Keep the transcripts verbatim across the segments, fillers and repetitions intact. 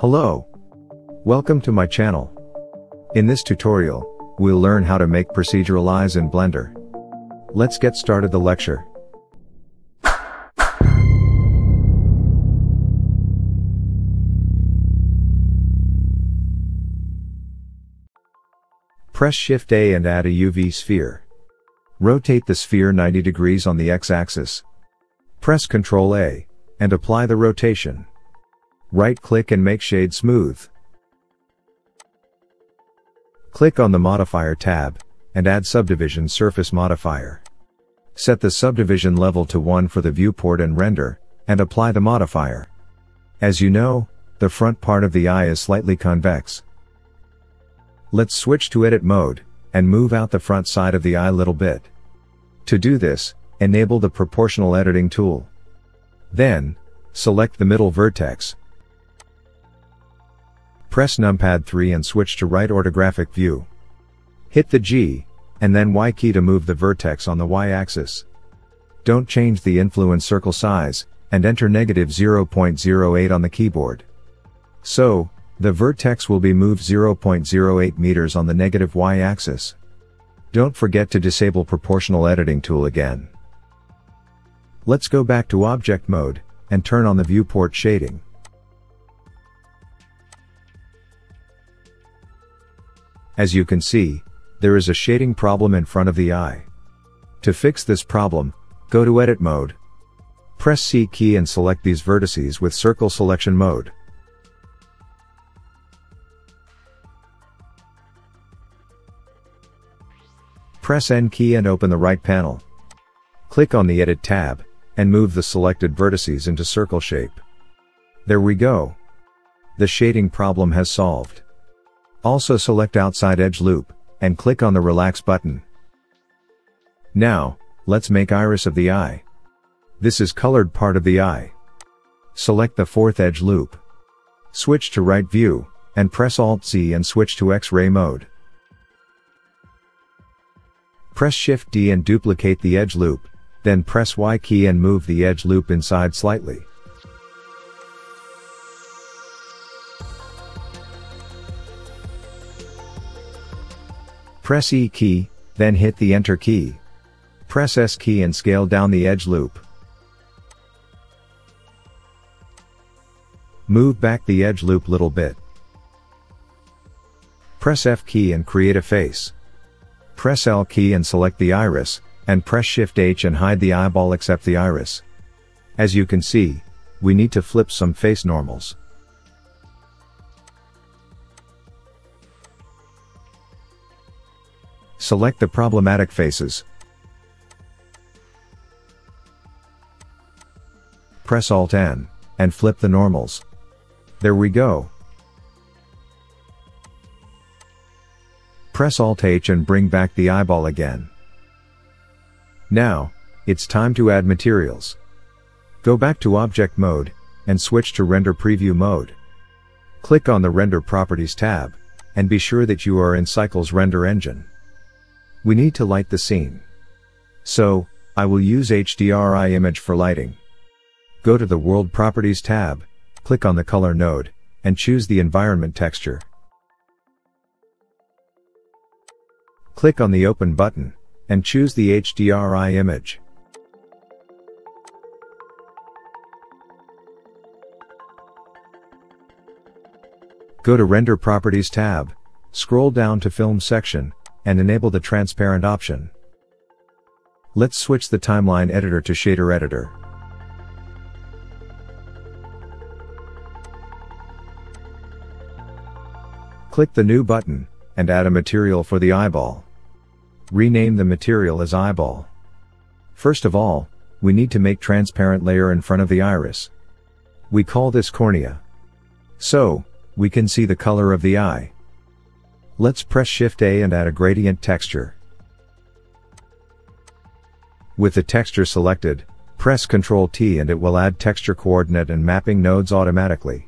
Hello! Welcome to my channel. In this tutorial, we'll learn how to make procedural eyes in Blender. Let's get started the lecture. Press Shift A and add a U V sphere. Rotate the sphere ninety degrees on the X axis. Press Control A, and apply the rotation. Right-click and make shade smooth. Click on the Modifier tab, and add Subdivision Surface Modifier. Set the subdivision level to one for the viewport and render, and apply the modifier. As you know, the front part of the eye is slightly convex. Let's switch to edit mode, and move out the front side of the eye a little bit. To do this, enable the Proportional Editing Tool. Then, select the middle vertex. Press numpad three and switch to right orthographic view. Hit the G, and then Y key to move the vertex on the Y axis. Don't change the influence circle size, and enter negative zero point zero eight on the keyboard. So, the vertex will be moved zero point zero eight meters on the negative Y axis. Don't forget to disable Proportional Editing Tool again. Let's go back to object mode, and turn on the viewport shading. As you can see, there is a shading problem in front of the eye. To fix this problem, go to edit mode. Press C key and select these vertices with circle selection mode. Press N key and open the right panel. Click on the edit tab, and move the selected vertices into circle shape. There we go. The shading problem has solved. Also select outside edge loop, and click on the relax button. Now, let's make iris of the eye. This is colored part of the eye. Select the fourth edge loop. Switch to right view, and press alt Z and switch to X ray mode. Press shift D and duplicate the edge loop, then press Y key and move the edge loop inside slightly. Press E key, then hit the Enter key. Press S key and scale down the edge loop. Move back the edge loop little bit. Press F key and create a face. Press L key and select the iris, and press shift H and hide the eyeball except the iris. As you can see, we need to flip some face normals. Select the problematic faces. Press alt N, and flip the normals. There we go. Press alt H and bring back the eyeball again. Now, it's time to add materials. Go back to object mode, and switch to render preview mode. Click on the Render Properties tab, and be sure that you are in Cycles render engine. We need to light the scene. So, I will use H D R I image for lighting. Go to the World Properties tab, click on the color node, and choose the Environment Texture. Click on the Open button, and choose the H D R I image. Go to Render Properties tab, scroll down to Film section, and enable the transparent option. Let's switch the timeline editor to shader editor. Click the new button, and add a material for the eyeball. Rename the material as eyeball. First of all, we need to make transparent layer in front of the iris. We call this cornea. So, we can see the color of the eye. Let's press shift A and add a gradient texture. With the texture selected, press control T and it will add texture coordinate and mapping nodes automatically.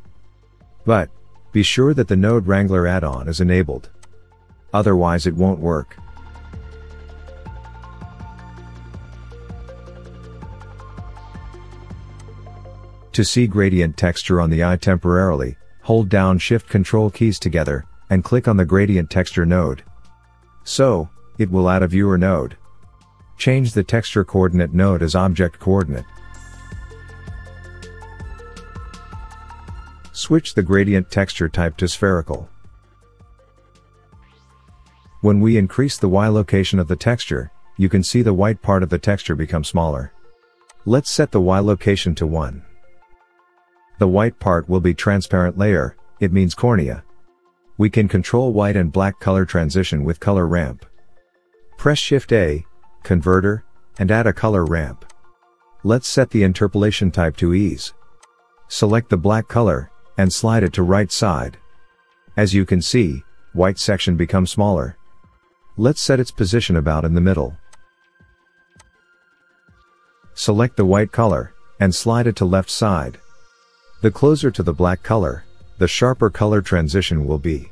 But, be sure that the Node Wrangler add-on is enabled. Otherwise it won't work. To see gradient texture on the eye temporarily, hold down Shift-Control keys together, and click on the Gradient Texture node. So, it will add a viewer node. Change the Texture Coordinate node as Object Coordinate. Switch the Gradient Texture type to Spherical. When we increase the Y location of the texture, you can see the white part of the texture become smaller. Let's set the Y location to one. The white part will be transparent layer, it means cornea. We can control white and black color transition with color ramp. Press Shift A, Converter, and add a color ramp. Let's set the interpolation type to ease. Select the black color, and slide it to right side. As you can see, white section becomes smaller. Let's set its position about in the middle. Select the white color, and slide it to left side. The closer to the black color, the sharper color transition will be.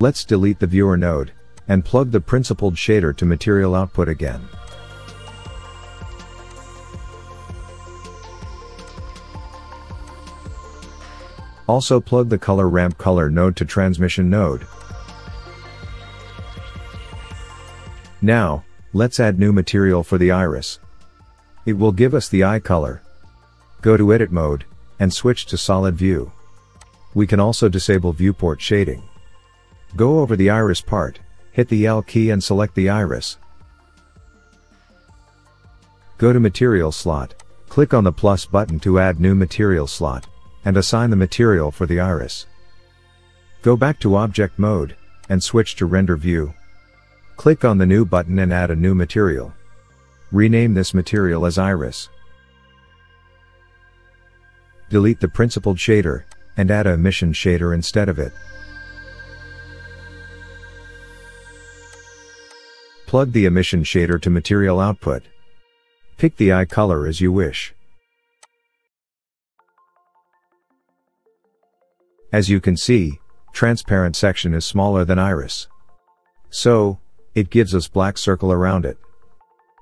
Let's delete the viewer node, and plug the principled shader to material output again. Also plug the color ramp color node to transmission node. Now, let's add new material for the iris. It will give us the eye color. Go to Edit mode, and switch to Solid View. We can also disable viewport shading. Go over the iris part, hit the L key and select the iris. Go to Material slot, click on the plus button to add new material slot, and assign the material for the iris. Go back to Object mode, and switch to Render View. Click on the New button and add a new material. Rename this material as Iris. Delete the principled shader, and add a emission shader instead of it. Plug the emission shader to material output. Pick the eye color as you wish. As you can see, transparent section is smaller than iris. So, it gives us black circle around it.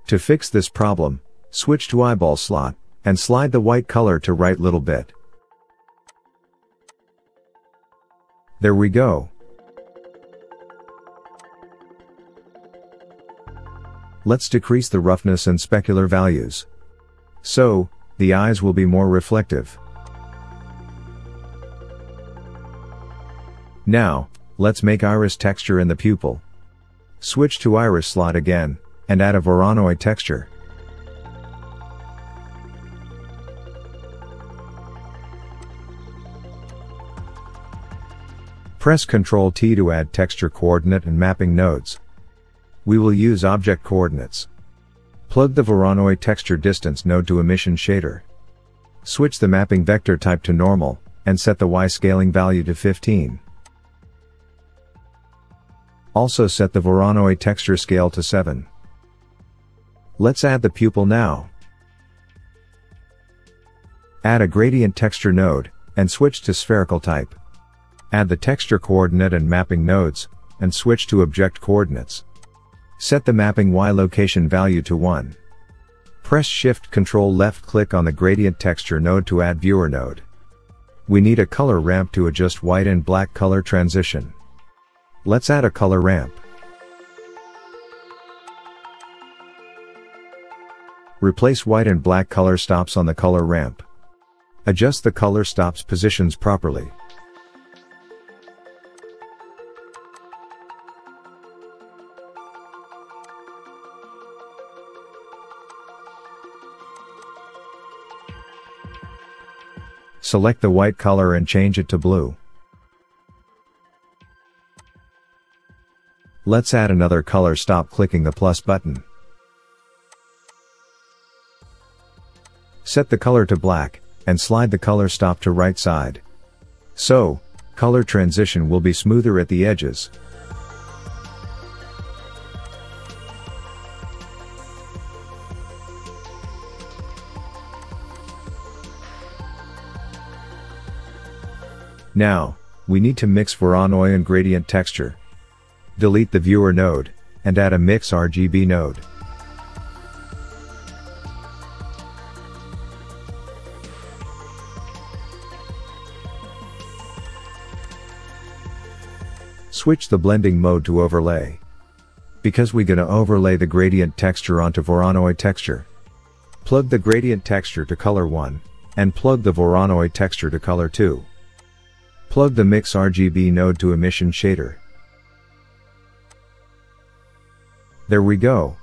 To fix this problem, switch to eyeball slot, and slide the white color to right little bit. There we go. Let's decrease the roughness and specular values. So, the eyes will be more reflective. Now, let's make iris texture in the pupil. Switch to iris slot again, and add a Voronoi texture. Press Control T to add texture coordinate and mapping nodes. We will use object coordinates. Plug the Voronoi texture distance node to emission shader. Switch the mapping vector type to normal, and set the Y scaling value to fifteen. Also set the Voronoi texture scale to seven. Let's add the pupil now. Add a gradient texture node, and switch to spherical type. Add the texture coordinate and mapping nodes, and switch to object coordinates. Set the mapping Y location value to one. Press Shift-Control-Left-Click on the gradient texture node to add viewer node. We need a color ramp to adjust white and black color transition. Let's add a color ramp. Replace white and black color stops on the color ramp. Adjust the color stops positions properly. Select the white color and change it to blue. Let's add another color stop clicking the plus button. Set the color to black, and slide the color stop to right side. So, color transition will be smoother at the edges. Now, we need to mix Voronoi and gradient texture. Delete the viewer node, and add a mix R G B node. switch the blending mode to overlay. Because we're gonna overlay the gradient texture onto Voronoi texture. Plug the gradient texture to color one, and plug the Voronoi texture to color two. Plug the mix R G B node to emission shader. There we go.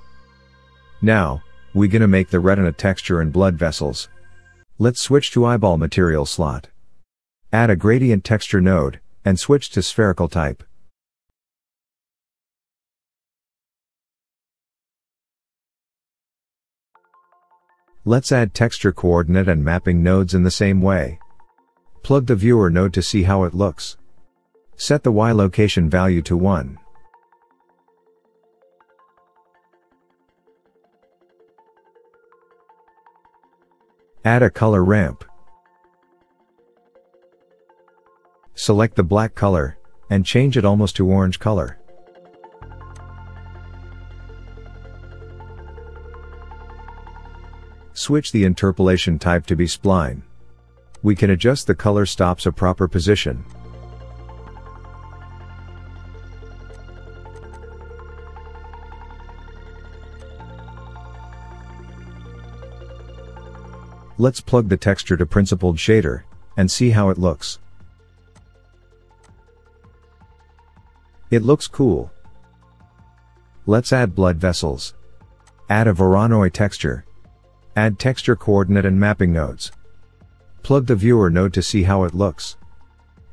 Now, we gonna make the retina texture and blood vessels. Let's switch to eyeball material slot. Add a gradient texture node, and switch to spherical type. Let's add texture coordinate and mapping nodes in the same way. Plug the viewer node to see how it looks. Set the Y location value to one. Add a color ramp. Select the black color, and change it almost to orange color. Switch the interpolation type to be spline. We can adjust the color stops a proper position. Let's plug the texture to principled shader, and see how it looks. It looks cool. Let's add blood vessels. Add a Voronoi texture. Add texture coordinate and mapping nodes. Plug the viewer node to see how it looks.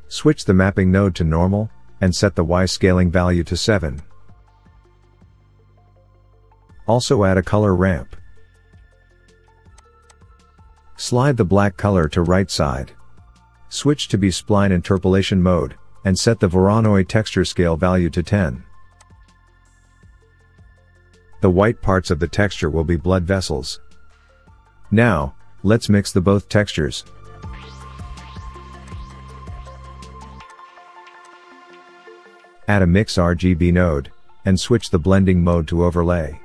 Switch the mapping node to normal, and set the Y scaling value to seven. Also add a color ramp. Slide the black color to right side. Switch to be spline interpolation mode, and set the Voronoi texture scale value to ten. The white parts of the texture will be blood vessels. Now, let's mix the both textures. Add a mix R G B node, and switch the blending mode to overlay.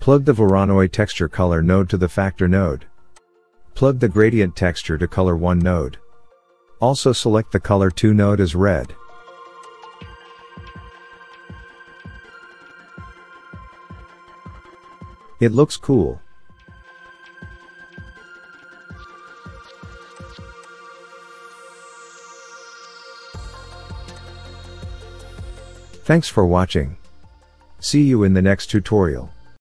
Plug the Voronoi texture color node to the factor node. Plug the gradient texture to color one node. Also select the color two node as red. It looks cool. Thanks for watching. See you in the next tutorial.